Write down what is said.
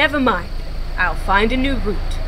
Never mind. I'll find a new route.